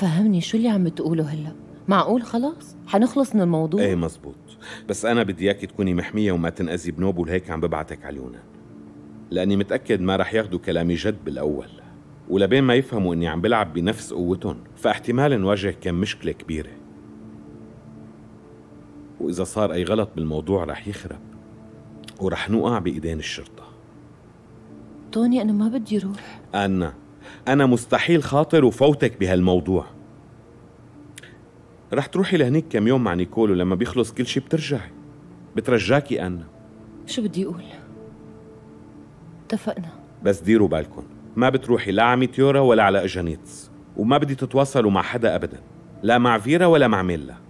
فهمني شو اللي عم بتقوله هلا؟ معقول خلاص حنخلص من الموضوع؟ ايه مزبوط، بس انا بدي اياك تكوني محميه وما تنأذي بنوب، ولهيك عم ببعتك على اليونان، لاني متاكد ما رح ياخدوا كلامي جد بالاول، ولبين ما يفهموا اني عم بلعب بنفس قوتهم فاحتمال نواجه كم مشكله كبيره، واذا صار اي غلط بالموضوع رح يخرب ورح نقع بايدين الشرطه. توني انا ما بدي اروح، انا مستحيل خاطر وفوتك بهالموضوع. رح تروحي لهنيك كم يوم مع نيكولو، لما بيخلص كل شي بترجعي، بترجاكي أنا. شو بدي أقول؟ اتفقنا، بس ديروا بالكم ما بتروحي لا على ميتيورا ولا على أجانيتس، وما بدي تتواصلوا مع حدا أبدا، لا مع فيرا ولا مع ميلا.